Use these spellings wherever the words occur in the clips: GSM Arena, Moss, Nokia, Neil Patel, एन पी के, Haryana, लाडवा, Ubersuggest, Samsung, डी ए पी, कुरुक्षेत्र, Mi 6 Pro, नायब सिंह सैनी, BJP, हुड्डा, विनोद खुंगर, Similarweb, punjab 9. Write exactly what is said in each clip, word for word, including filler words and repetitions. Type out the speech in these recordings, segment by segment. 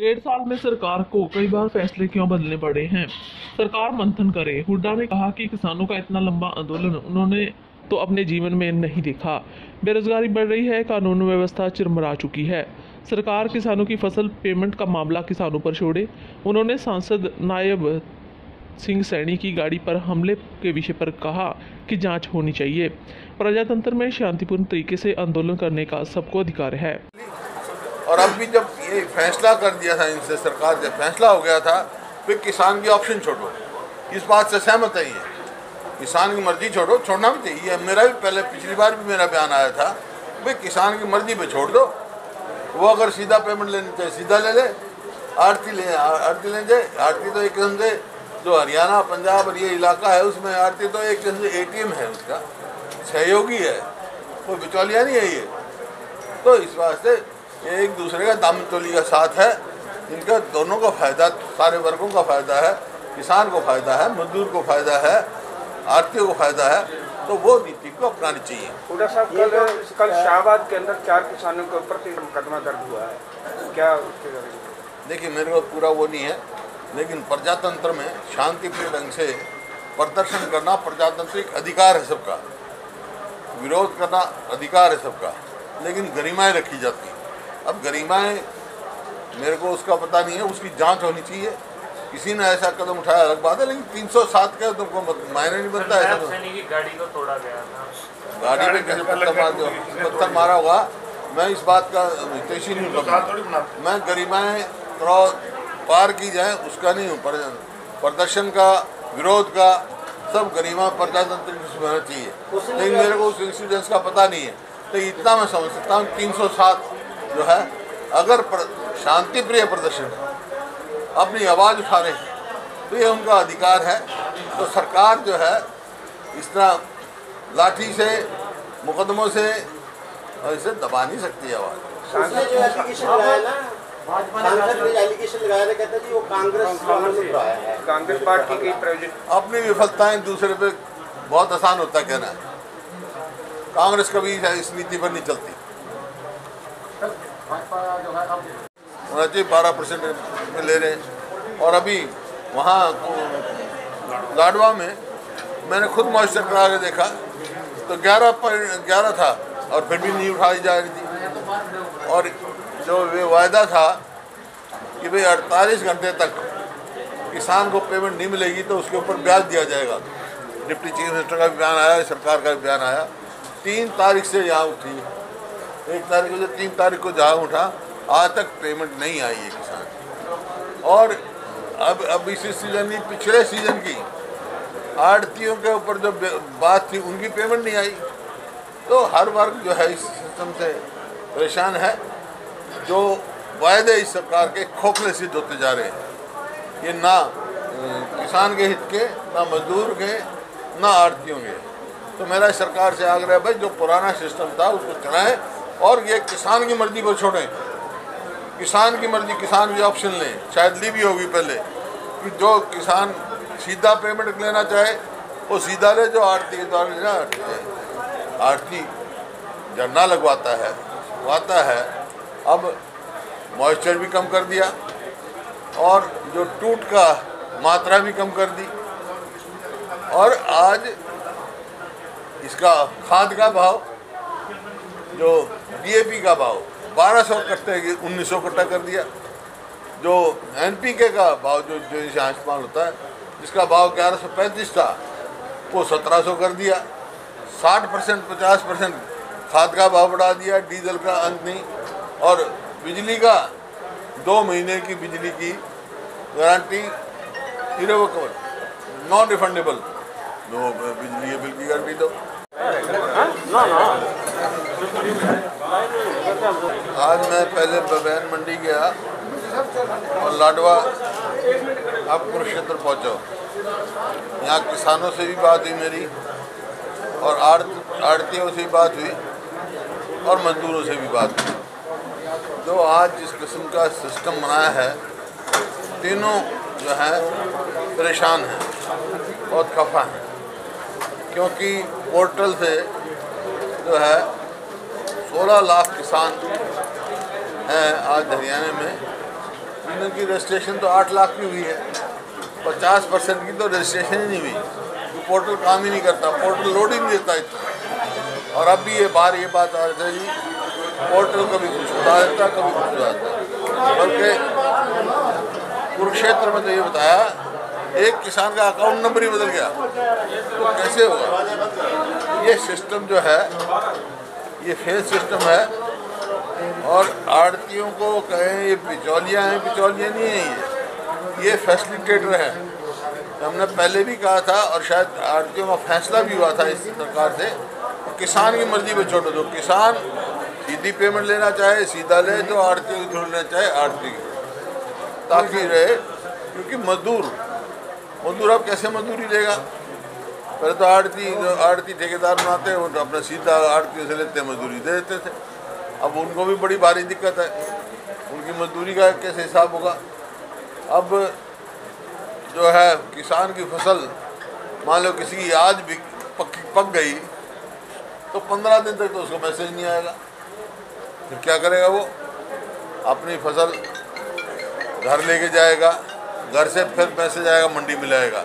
डेढ़ साल में सरकार को कई बार फैसले क्यों बदलने पड़े हैं, सरकार मंथन करे। हुड्डा ने कहा कि किसानों का इतना लंबा आंदोलन उन्होंने तो अपने जीवन में नहीं देखा। बेरोजगारी बढ़ रही है, कानून व्यवस्था चरमरा चुकी है। सरकार किसानों की फसल पेमेंट का मामला किसानों पर छोड़े। उन्होंने सांसद नायब सिंह सैनी की गाड़ी पर हमले के विषय पर कहा कि जांच होनी चाहिए। प्रजातंत्र में शांतिपूर्ण तरीके से आंदोलन करने का सबको अधिकार है। और अब भी जब ये फैसला कर दिया था इनसे, सरकार जब फैसला हो गया था फिर किसान की ऑप्शन छोड़ो, इस बात से सहमत है। ये किसान की मर्जी छोड़ो, छोड़ना भी चाहिए। मेरा भी पहले पिछली बार भी मेरा बयान आया था, भाई किसान की मर्जी पे छोड़ दो, वो अगर सीधा पेमेंट लेना चाहे सीधा ले ले, आरती ले आरती ले जाए। आरती तो एक किस्म से जो हरियाणा पंजाब और ये इलाका है उसमें आरती तो एक किस्म से ए टी एम है, उसका सहयोगी है, कोई बिचौलिया नहीं है ये। तो इस वास्ते ये एक दूसरे का दामन तोली का साथ है, इनका दोनों का फ़ायदा, सारे वर्गों का फ़ायदा है, किसान को फ़ायदा है, मजदूर को फ़ायदा है, आरती को फ़ायदा है। तो वो नीति को अपनानी चाहिए। हुड्डा साहब, कल कल शाहबाद के अंदर चार किसानों के ऊपर तीन मुकदमा दर्ज हुआ है, क्या उसके बारे में? देखिए मेरे को पूरा वो नहीं है, लेकिन प्रजातंत्र में शांतिपूर्ण ढंग से प्रदर्शन करना प्रजातांत्रिक अधिकार है सबका, विरोध करना अधिकार है सबका, लेकिन गरिमाएँ रखी जाती हैं। अब गरिमाएँ मेरे को उसका पता नहीं है, उसकी जांच होनी चाहिए। किसी ने ऐसा कदम उठाया अलग बात है, लेकिन तीन सौ सात का तुमको मायने नहीं बनता है। गाड़ी को तोड़ा गया था, गाड़ी में कैसे पत्थर मार दो, पत्थर मारा होगा, मैं इस बात का हितैषी नहीं हूँ। मैं गरिमाएँ क्रॉस पार की जाए उसका नहीं हूँ, प्रदर्शन का, विरोध का, सब गरिमा प्रजातंत्र की होना चाहिए। लेकिन मेरे को उस इंसिडेंस का पता नहीं है, लेकिन इतना मैं समझ सकता हूँ तीन सौ सात जो है, अगर शांति प्रिय प्रदर्शन अपनी आवाज़ उठा रहे हैं तो ये उनका अधिकार है। तो सरकार जो है इस तरह लाठी से, मुकदमों से और इसे दबा नहीं सकती आवाज़। कांग्रेस पार्टी की अपनी विफलताएं दूसरे पे बहुत आसान होता कहना है, कांग्रेस कभी इस नीति पर नहीं चलती। उन्हें बारह परसेंट में ले रहे हैं, और अभी वहाँ लाडवा में मैंने खुद मॉइस्चर करा के देखा तो ग्यारह पॉइंट ग्यारह था और फिर भी नहीं उठाई जा रही थी। और जो वे वायदा था कि भाई अड़तालीस घंटे तक किसान को पेमेंट नहीं मिलेगी तो उसके ऊपर ब्याज दिया जाएगा, डिप्टी चीफ मिनिस्टर का भी बयान आया, सरकार का भी बयान आया। तीन तारीख से यहाँ उठी, एक तारीख से तीन तारीख को जहाँ उठा, आज तक पेमेंट नहीं आई है किसान की। और अब अब इसी सीजन की, पिछले सीजन की आड़तियों के ऊपर जो बात थी उनकी पेमेंट नहीं आई। तो हर वर्ग जो है इस सिस्टम से परेशान है। जो वायदे इस सरकार के खोखले सिद्ध होते जा रहे हैं, ये ना किसान के हित के, ना मजदूर के, ना आड़तियों के। तो मेरा सरकार से आग्रह है, भाई जो पुराना सिस्टम था उसको चलाएँ और ये किसान की मर्जी पर छोड़ें। किसान की मर्जी, किसान की ऑप्शन लें। शायद ली भी होगी पहले कि जो किसान सीधा पेमेंट लेना चाहे वो सीधा ले, जो आरती के द्वारा लेना आरती आरती धरना लगवाता है लगवाता है अब मॉइस्चर भी कम कर दिया और जो टूट का मात्रा भी कम कर दी, और आज इसका खाद का भाव, जो डी ए पी का भाव बारह सौ कट्टे उन्नीस सौ कट्टा कर दिया, जो एन पी के का भाव जो जो इसे इस्तेमाल होता है जिसका भाव ग्यारह सौ पैंतीस था वो सत्रह सौ कर दिया। साठ परसेंट पचास परसेंट खाद का भाव बढ़ा दिया, डीजल का अंत नहीं। और बिजली का दो महीने की बिजली की गारंटी इरेवोकेबल, नॉन रिफंडेबल, जो बिजली बिल की गारंटी दो। आज मैं पहले बबैन मंडी गया और लाडवा अब कुरुक्षेत्र पहुँचा। यहाँ किसानों से भी बात हुई मेरी, और आड़तियों से भी बात हुई, और मजदूरों से भी बात हुई। जो आज जिस किस्म का सिस्टम बनाया है, तीनों जो है परेशान हैं, बहुत खफा हैं, क्योंकि पोर्टल से जो है सोलह लाख किसान हैं आज हरियाणा में, परसेंट की रजिस्ट्रेशन तो आठ लाख की हुई है, पचास परसेंट की तो रजिस्ट्रेशन ही नहीं हुई। तो पोर्टल काम ही नहीं करता, पोर्टल लोड ही नहीं देता इतना। और अब भी ये बार ये बात आ रही, पोर्टल कभी कुछ बता देता कभी कुछ बता देता। बल्कि कुरुक्षेत्र में तो ये बताया एक किसान का अकाउंट नंबर ही बदल गया, तो कैसे होगा? ये सिस्टम जो है ये फेल सिस्टम है। और आड़तियों को कहें ये बिचौलियाँ हैं, बिचौलियाँ नहीं है, ये ये फैसिलिटेटर हैं। हमने पहले भी कहा था और शायद आड़तियों का फैसला भी हुआ था इस सरकार से, तो किसान की मर्जी पर छोड़ दो, किसान सीधी पेमेंट लेना चाहे सीधा ले, जो आड़तियों की लेना चाहे आड़ती ताकि रहे। क्योंकि मजदूर मजदूर अब कैसे मजदूरी लेगा? पहले तो आड़ती आड़ती ठेकेदार बनाते हैं, तो अपने सीधा आड़ती से लेते मजदूरी दे देते थे। अब उनको भी बड़ी भारी दिक्कत है, उनकी मजदूरी का कैसे हिसाब होगा? अब जो है किसान की फसल मान लो किसी की आज भी पक पक गई तो पंद्रह दिन तक तो उसको मैसेज नहीं आएगा, फिर क्या करेगा वो? अपनी फसल घर लेके जाएगा, घर से फिर पैसे जाएगा मंडी में लाएगा,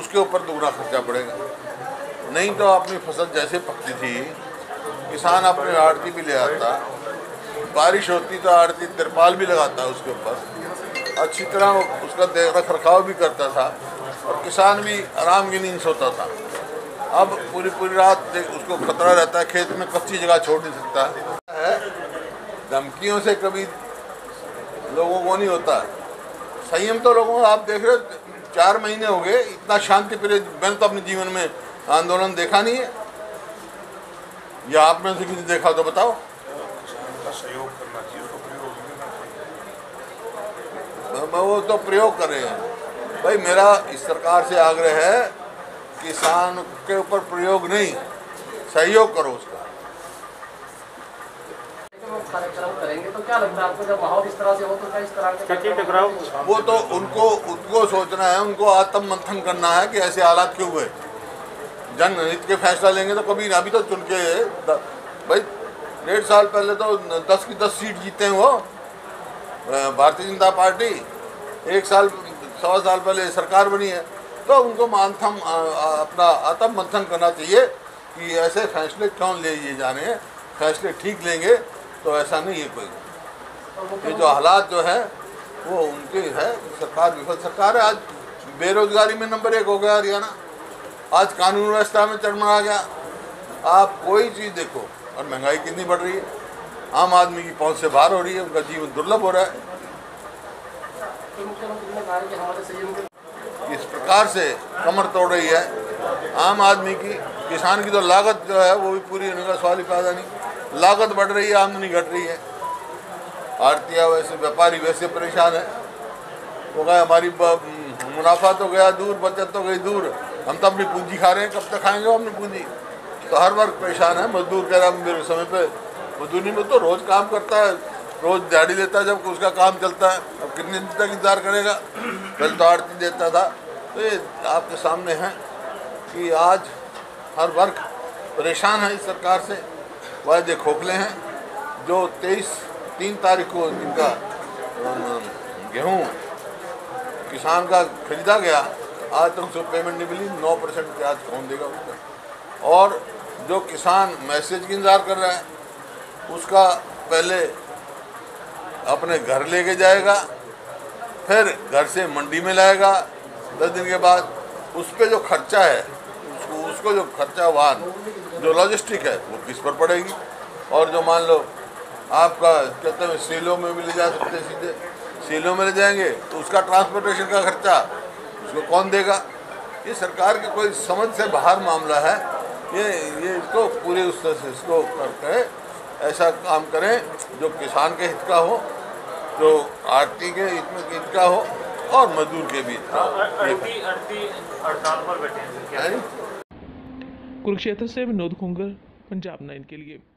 उसके ऊपर दुगना खर्चा पड़ेगा। नहीं तो अपनी फसल जैसे पकती थी किसान अपने आड़ती भी ले आता, बारिश होती तो आड़ती तिरपाल भी लगाता उसके ऊपर, अच्छी तरह उसका देख रख रखाव भी करता था और किसान भी आराम की नींद सोता था। अब पूरी पूरी रात उसको खतरा रहता है, खेत में कच्ची जगह छोड़ नहीं सकता है। धमकियों से कभी लोगों को नहीं होता संयम। तो लोगों आप देख रहे हो चार महीने हो गए, इतना शांति प्रिय मैंने तो अपने जीवन में आंदोलन देखा नहीं है, या आप में से किसी देखा तो बताओ। वो तो प्रयोग कर रहे हैं भाई। मेरा इस सरकार से आग्रह है किसान के ऊपर प्रयोग नहीं, सहयोग करो उसका। करेंगे तो क्या लगता है आपको? जब माहौल इस तरह से हो तो क्या इस तरह के टकराव? वो तो उनको उनको सोचना है, उनको आत्म मंथन करना है कि ऐसे हालात क्यों हुए। जनहित के फैसला लेंगे तो कभी ना भी तो चुन के भाई डेढ़ साल पहले तो दस की दस सीट जीते हैं वो भारतीय जनता पार्टी, एक साल सवा साल पहले सरकार बनी है। तो उनको मंथन अपना आत्म मंथन करना चाहिए कि ऐसे फैसले क्यों लिए जाने हैं, फैसले ठीक लेंगे तो ऐसा नहीं है कोई। ये जो हालात जो है वो उनके है, सरकार विफल सरकार है। आज बेरोजगारी में नंबर एक हो गया हरियाणा, आज कानून व्यवस्था में चरमरा गया। आप कोई चीज़ देखो और महंगाई कितनी बढ़ रही है, आम आदमी की पहुंच से बाहर हो रही है, उनका जीवन दुर्लभ हो रहा है। इस प्रकार से कमर तोड़ रही है आम आदमी की, किसान की तो लागत जो है वो भी पूरी होने का सवाल ही पैदा नहीं। लागत बढ़ रही है, आमदनी घट रही है। आड़तिया वैसे व्यापारी वैसे परेशान है, वो कहे हमारी मुनाफा तो गया दूर, बचत तो गई दूर, हम तो अपनी पूंजी खा रहे हैं, कब तक खाएंगे अपनी पूंजी? तो हर वर्ग परेशान है। मजदूर कह रहा है मेरे समय पे मजदूरी में तो रोज़ काम करता है, रोज़ दिहाड़ी लेता है, जब उसका काम चलता है अब कितने दिन तक इंतजार करेगा? पहले तो आड़ती देता था। तो ये आपके सामने है कि आज हर वर्ग परेशान है इस सरकार से। वायदे खोखले हैं जो तेईस तीन तारीख को जिनका गेहूँ किसान का खरीदा गया, आज तक उसको पेमेंट नहीं मिली। नौ परसेंट ब्याज कौन देगा उसका? और जो किसान मैसेज की इंतजार कर रहा है उसका पहले अपने घर लेके जाएगा, फिर घर से मंडी में लाएगा, दस दिन के बाद उस पर जो खर्चा है उसको उसको जो खर्चा वाहन जो लॉजिस्टिक है वो किस पर पड़ेगी? और जो मान लो आपका कहते हैं सीलों में भी ले जा सकते, सीधे सीलों में ले जाएंगे तो उसका ट्रांसपोर्टेशन का खर्चा उसको कौन देगा? ये सरकार के कोई समझ से बाहर मामला है। ये ये इसको पूरे उस तरह से इसको करके ऐसा काम करें जो किसान के हित का हो, जो आड़ती के हित में हित का हो और मजदूर के भी हित का हो। कुरुक्षेत्र से विनोद खुंगर, पंजाब नाइन के लिए।